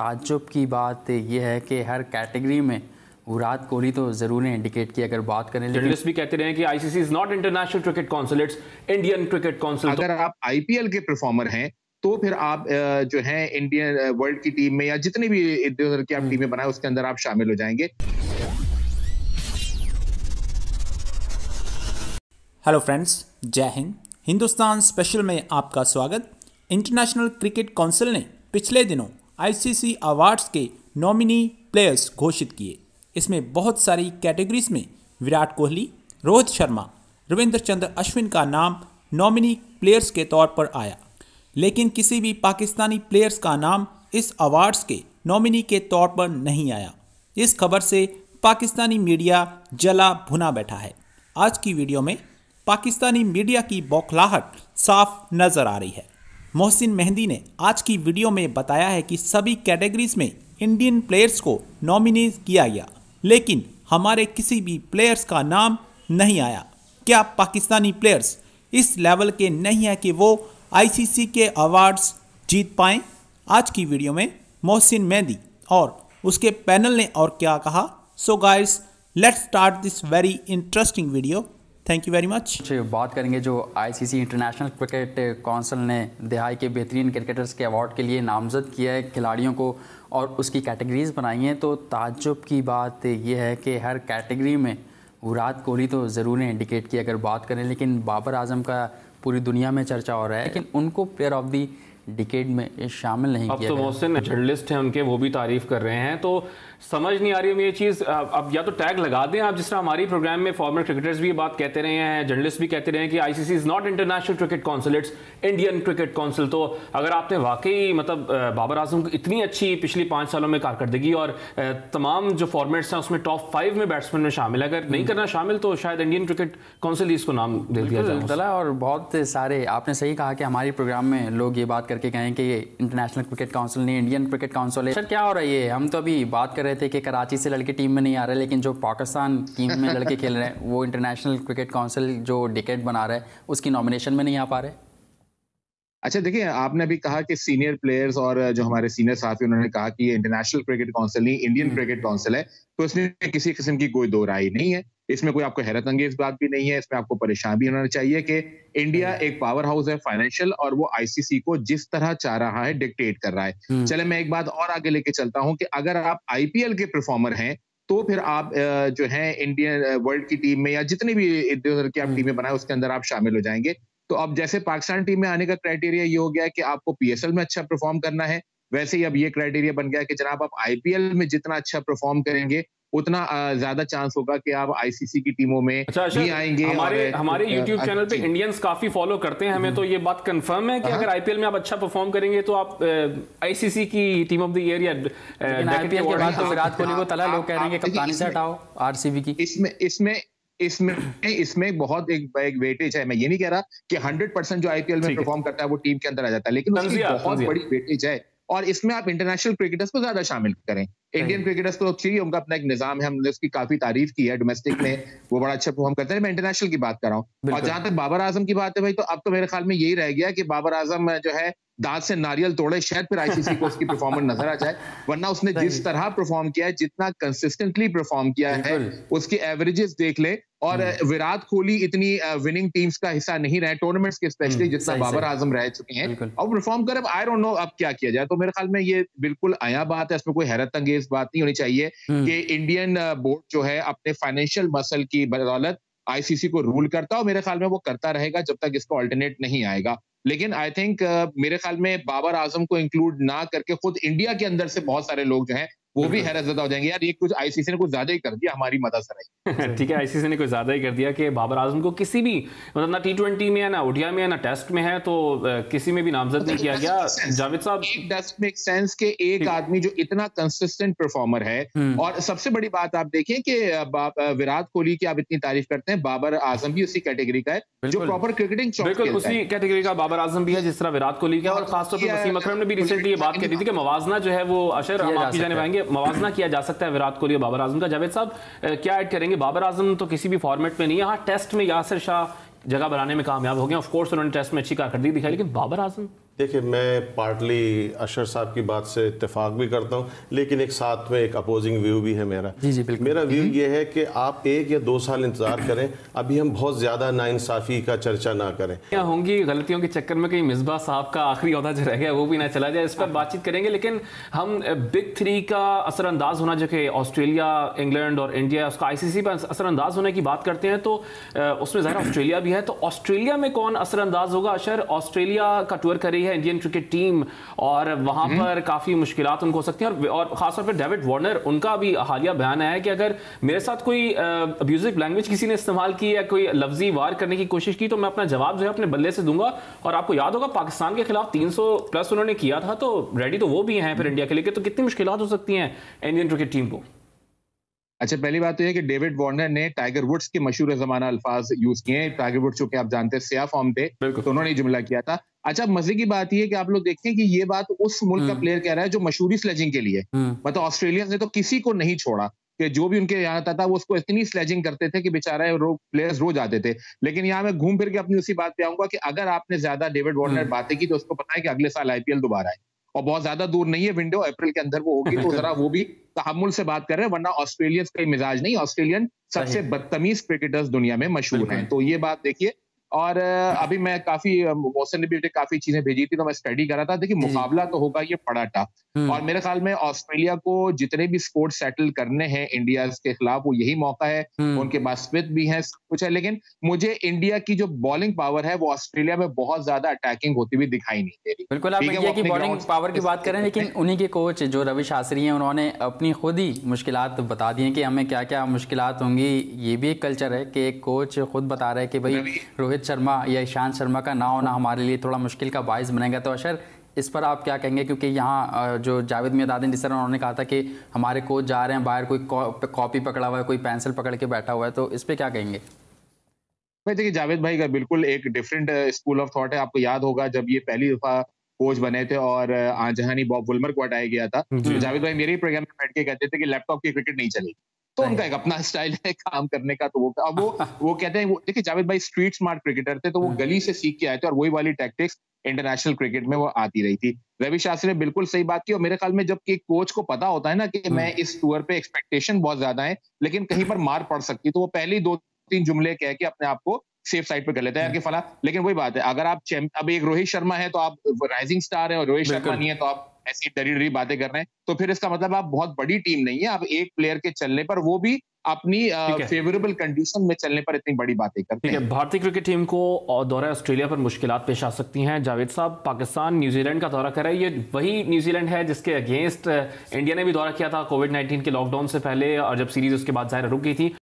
ताज्जुब की बात यह है कि हर कैटेगरी में विराट कोहली तो जरूर है इंडिकेट की अगर बात करें, लेकिन भी कहते रहे कि ICC is not international cricket council, Indian cricket council. अगर आप आईपीएल के परफॉर्मर हैं तो फिर आप जो है इंडियन वर्ल्ड की टीम में या जितनी भी इधर की आप टीमें बनाए उसके अंदर आप शामिल हो जाएंगे। हेलो फ्रेंड्स, जय हिंद। हिंदुस्तान स्पेशल में आपका स्वागत। इंटरनेशनल क्रिकेट काउंसिल ने पिछले दिनों आईसीसी अवार्ड्स के नॉमिनी प्लेयर्स घोषित किए। इसमें बहुत सारी कैटेगरीज में विराट कोहली, रोहित शर्मा, रविंद्र चंद्र अश्विन का नाम नॉमिनी प्लेयर्स के तौर पर आया, लेकिन किसी भी पाकिस्तानी प्लेयर्स का नाम इस अवार्ड्स के नॉमिनी के तौर पर नहीं आया। इस खबर से पाकिस्तानी मीडिया जला भुना बैठा है। आज की वीडियो में पाकिस्तानी मीडिया की बौखलाहट साफ नज़र आ रही है। मोहसिन मेहदी ने आज की वीडियो में बताया है कि सभी कैटेगरीज में इंडियन प्लेयर्स को नॉमिनेट किया गया, लेकिन हमारे किसी भी प्लेयर्स का नाम नहीं आया। क्या पाकिस्तानी प्लेयर्स इस लेवल के नहीं है कि वो आईसीसी के अवार्ड्स जीत पाएं? आज की वीडियो में मोहसिन मेहदी और उसके पैनल ने और क्या कहा। So guys, let's start this very interesting video. Thank you very much. बात करेंगे जो आईसीसी इंटरनेशनल क्रिकेट काउंसिल ने दिहाई के बेहतरीन क्रिकेटर्स के अवार्ड के लिए नामजद किया है खिलाड़ियों को और उसकी कैटेगरीज बनाई हैं, तो ताज्जुब की बात यह है कि हर कैटेगरी में विराट कोहली तो ज़रूर है इंडिकेट की अगर बात करें, लेकिन बाबर आजम का पूरी दुनिया में चर्चा हो रहा है, लेकिन उनको प्लेयर ऑफ दी डिकेड में शामिल नहीं किया। अब तो मोहसिन जर्नलिस्ट हैं उनके, वो भी तारीफ कर रहे हैं, तो समझ नहीं आ रही है ये चीज़। अब या तो टैग लगा दें आप, जिस तरह हमारी प्रोग्राम में फॉर्मर क्रिकेटर्स भी ये बात कहते रहे हैं, जर्नलिस्ट भी कहते रहे हैं कि ICC is not international cricket council, it's Indian cricket council. तो अगर आपने वाकई मतलब बाबर आजम की इतनी अच्छी पिछली 5 सालों में कारकर्दगी और तमाम जो फॉर्मेट्स हैं उसमें टॉप 5 में बैट्समैन में शामिल है, अगर नहीं करना शामिल तो शायद इंडियन क्रिकेट काउंसिल इसको नाम दे दिया जाए। और बहुत सारे, आपने सही कहा कि हमारे प्रोग्राम में लोग ये बात करके कहें कि ये इंटरनेशनल क्रिकेट काउंसिल नहीं इंडियन क्रिकेट काउंसिल है। सर क्या हो रहा है ये? हम तो अभी बात कर रहे थे कि कराची से लड़के टीम में नहीं आ रहे, लेकिन जो पाकिस्तान टीम में लड़के खेल रहे हैं वो इंटरनेशनल क्रिकेट काउंसिल जो डिकेट बना रहा है उसकी नॉमिनेशन में नहीं आ पा रहे। अच्छा देखिए, आपने अभी कहा कि सीनियर प्लेयर्स और जो हमारे सीनियर साथी उन्होंने कहा कि ये इंटरनेशनल क्रिकेट काउंसिल नहीं इंडियन क्रिकेट काउंसिल है, तो इसमें किसी किस्म की कोई दो राय नहीं है, इसमें कोई आपको हैरत अंगेज बात भी नहीं है, इसमें आपको परेशान भी होना चाहिए कि इंडिया एक पावर हाउस है फाइनेंशियल और वो आईसीसी को जिस तरह चाह रहा है डिक्टेट कर रहा है। चले मैं एक बात और आगे लेके चलता हूं कि अगर आप आईपीएल के परफॉर्मर हैं तो फिर आप जो है इंडियन वर्ल्ड की टीम में या जितनी भी इधर उधर की आप टीमें बनाए उसके अंदर आप शामिल हो जाएंगे। तो अब जैसे पाकिस्तान टीम में आने का क्राइटेरिया ये हो गया कि आपको पीएसएल में अच्छा परफॉर्म करना है, वैसे ही अब ये क्राइटेरिया बन गया कि जनाब आप आईपीएल में जितना अच्छा परफॉर्म करेंगे उतना ज्यादा चांस होगा कि आप आईसीसी की टीमों में भी आएंगे। हमारे YouTube चैनल पे इंडियंस काफी फॉलो करते हैं, हमें तो ये बात कंफर्म है कि अगर आईपीएल में आप अच्छा परफॉर्म करेंगे तो आप आईसीसी की टीम ऑफ द ईयर या आईपीएल के बाद तो विराट कोहली को तला लोग कह रहे हैं कि कप्तानी से हटाओ आरसीबी की। इसमें बहुत एक वेटेज है। मैं ये नहीं कह रहा कि 100% जो आईपीएल में परफॉर्म करता है वो टीम के अंदर आ जाता है, लेकिन उसकी बहुत बड़ी वेटेज है और इसमें आप इंटरनेशनल क्रिकेटर्स को ज्यादा शामिल करें। इंडियन क्रिकेटर्स तो अच्छी, उनका अपना एक निजाम है, हमने उसकी काफी तारीफ की है, डोमेस्टिक में वो बड़ा अच्छा परफॉर्म करते हैं, मैं इंटरनेशनल की बात कर रहा हूँ। और जहां तक बाबर आजम की बात है भाई, तो अब तो मेरे ख्याल में यही रह गया कि बाबर आजम जो है दांत से नारियल तोड़े, शायद फिर आईसीसी को उसकी परफॉर्मेंस नजर आ जाए, वरना उसने जिस तरह परफॉर्म किया है, जितना कंसिस्टेंटली परफॉर्म किया है, उसकी एवरेजेस देख ले। और विराट कोहली इतनी विनिंग टीम्स का हिस्सा नहीं रहे टूर्नामेंट्स के, स्पेशली जितना बाबर आजम रह चुके हैं और परफॉर्म कर। अब आई डोंट नो अब क्या किया जाए, तो मेरे ख्याल में ये बिल्कुल आया बात है, इसमें कोई हैरत अंगेज बात नहीं होनी चाहिए कि इंडियन बोर्ड जो है अपने फाइनेंशियल मसल की बदौलत आईसीसी को रूल करता है और मेरे ख्याल में वो करता रहेगा जब तक इसका ऑल्टरनेट नहीं आएगा। लेकिन आई थिंक मेरे ख्याल में बाबर आजम को इंक्लूड ना करके खुद इंडिया के अंदर से बहुत सारे लोग जो हैं वो भी हैरतजदा हो जाएंगे, यार ये कुछ आईसीसी ने कुछ ज्यादा ही कर दिया हमारी मदद से। ठीक है, आईसीसी ने कुछ ज्यादा ही कर दिया कि बाबर आजम को किसी भी मतलब ना T20 में है, ना ओडीआई में है, ना टेस्ट में है, तो किसी में भी नामजद नहीं किया गया। जावेद साहब, टेस्ट मेक सेंस के एक आदमी जो इतना कंसिस्टेंट परफॉर्मर है, और सबसे बड़ी बात आप देखिए कि विराट कोहली की आप इतनी तारीफ करते हैं, बाबर आजम भी उसी कैटेगरी का है जो प्रॉपर क्रिकेटिंग शॉट्स खेलता है, बिल्कुल उसी कैटेगरी का बाबर आजम भी है जिस तरह विराट कोहली का। और खासतौर पर वसीम अकरम ने भी रिसेंटली ये बात कही थी कि मवाजना जो है वो अशर हम आपकी जाने पाएंगे, मवाजना किया जा सकता है विराट कोहली और बाबर आजम का। जावेद साहब क्या ऐड करेंगे? बाबर आजम तो किसी भी फॉर्मेट में नहीं है, हाँ टेस्ट में यासिर शाह जगह बनाने में कामयाब हो गए, ऑफ कोर्स उन्होंने टेस्ट में अच्छी कारकर्दगी दिखाई, लेकिन बाबर आजम देखिए, मैं पार्टली अशर साहब की बात से इत्तेफाक भी करता हूँ, लेकिन एक साथ में एक अपोजिंग व्यू भी है मेरा। जी जी बिल्कुल। मेरा व्यू ये है कि आप 1 या 2 साल इंतजार करें, अभी हम बहुत ज़्यादा नाइंसाफ़ी का चर्चा ना करें। क्या होंगी गलतियों के चक्कर में कहीं मिसबा साहब का आखिरी ओहदा जो रह गया वो भी ना चला जाए, इस पर बातचीत करेंगे। लेकिन हम बिग थ्री का असरअंदाज होना, जो कि ऑस्ट्रेलिया, इंग्लैंड और इंडिया, उसका ICC पर असरअंदाज होने की बात करते हैं, तो उसमें ज़ाहिर ऑस्ट्रेलिया भी है। तो ऑस्ट्रेलिया में कौन असरअंदाज होगा अशर? ऑस्ट्रेलिया का टूर कर रही है इंडियन क्रिकेट टीम और वहां पर काफी मुश्किलात उनको हो सकती हैं। और खासतौर पर डेविड वार्नर, उनका भी हालिया बयान आया है कि अगर मेरे साथ कोई अब्यूजिव लैंग्वेज किसी ने इस्तेमाल की या कोई लफ्जी वार करने की कोशिश की तो मैं अपना जवाब जो है अपने बल्ले से दूंगा। और आपको याद होगा पाकिस्तान के खिलाफ 300+ उन्होंने किया था, तो रेडी तो वो भी हैं फिर इंडिया के लिए। तो कितनी मुश्किलात हो सकती हैं इंडियन क्रिकेट टीम को? अच्छा, पहली बात तो यह कि डेविड वार्नर ने टाइगर वुड्स के मशहूर जमाना अल्फाज यूज किए हैं। टाइगर वुड्स जो कि आप जानते हैं स्या फॉर्म थे, तो उन्होंने जुमला किया था। अच्छा, मजे की बात यह है कि आप लोग देखें कि ये बात उस मुल्क का प्लेयर कह रहा है जो मशहूरी स्लेजिंग के लिए, मतलब ऑस्ट्रेलिया ने तो किसी को नहीं छोड़ा कि जो भी उनके यहाँ आता था वो उसको इतनी स्लेजिंग करते थे कि बेचारा प्लेयर्स रोज आते थे। लेकिन यहाँ मैं घूम फिर के अपनी उसी बात पे आऊंगा कि अगर आपने ज्यादा डेविड वार्नर बातें की तो उसको पता है कि अगले साल IPL दोबारा है और बहुत ज्यादा दूर नहीं है, विंडो अप्रैल के अंदर वो होगी, तो जरा वो भी तहमुल से बात कर रहे हैं, वरना ऑस्ट्रेलियंस का मिजाज नहीं। ऑस्ट्रेलियन सबसे बदतमीज क्रिकेटर्स दुनिया में मशहूर हैं, तो ये बात देखिए। और अभी मैं काफी मोहसिन ने भी काफी चीजें भेजी थी तो मैं स्टडी कर रहा था। देखिए, मुकाबला तो होगा ये बड़ा टफ, और मेरे ख्याल में ऑस्ट्रेलिया को जितने भी स्कोर सेटल करने हैं इंडिया के खिलाफ वो यही मौका है। उनके पास स्पिन भी है, सब कुछ है, लेकिन मुझे इंडिया की जो बॉलिंग पावर है वो ऑस्ट्रेलिया में बहुत ज्यादा अटैकिंग होती हुई दिखाई नहीं दे रही। बिल्कुल, आप इंडिया की बॉलिंग पावर की बात करें, लेकिन उन्हीं के कोच जो रवि शास्त्री हैं उन्होंने अपनी खुद ही मुश्किलात बता दी हैं कि हमें क्या क्या मुश्किलात होंगी। ये भी एक कल्चर है कि एक कोच खुद बता रहे हैं कि भाई रोहित शर्मा या ईशान शर्मा का ना होना हमारे लिए थोड़ा मुश्किल का बायस बनेगा। तो अशर, इस पर आप क्या कहेंगे? क्योंकि यहाँ जो जावेद मियादाद जिस तरह उन्होंने कहा था कि हमारे कोच जा रहे हैं बाहर, कोई कॉपी पकड़ा हुआ है, कोई पेंसिल पकड़ के बैठा हुआ है, तो इस पे क्या कहेंगे? भाई देखिए, जावेद भाई का बिल्कुल एक डिफरेंट स्कूल ऑफ थॉट है। आपको याद होगा जब ये पहली दफा कोच बने थे और आंजहानी बॉब वुल्मर को हटाया गया था, तो जावेद भाई मेरे ही प्रोग्राम में बैठ के कहते थे कि लैपटॉप की क्रिकेट नहीं चलेगी। तो उनका एक अपना स्टाइल है काम करने का, तो वो कहते हैं, देखिए जावेद भाई स्ट्रीट स्मार्ट क्रिकेटर थे, तो वो गली से सीख के आए थे और वही वाली टैक्टिक्स इंटरनेशनल क्रिकेट में वो आती रही थी। रवि शास्त्री ने बिल्कुल सही बात की, और मेरे ख्याल में जब कि कोच को पता होता है ना कि मैं इस टूर पे एक्सपेक्टेशन बहुत ज्यादा है लेकिन कहीं पर मार पड़ सकती है, तो वो पहले ही 2-3 जुमले कह के अपने आप को सेफ साइड पे कर लेता है कि फला। लेकिन वही बात है, अगर आप अब एक रोहित शर्मा है तो आप राइजिंग स्टार है, और रोहित शर्मा नहीं है तो आप ऐसी डरी बातें कर रहे हैं, तो फिर इसका मतलब आप बहुत बड़ी टीम नहीं है। आप एक प्लेयर के चलने पर, वो भी अपनी फेवरेबल कंडीशन में चलने पर, इतनी बड़ी बातें करते हैं। भारतीय क्रिकेट टीम को दौरा ऑस्ट्रेलिया पर मुश्किलात पेश आ सकती हैं। जावेद साहब, पाकिस्तान न्यूजीलैंड का दौरा कर रहा है, ये वही न्यूजीलैंड है जिसके अगेंस्ट इंडिया ने भी दौरा किया था कोविड-19 के लॉकडाउन से पहले, और जब सीरीज उसके बाद ज़ाहिर रुक गई थी।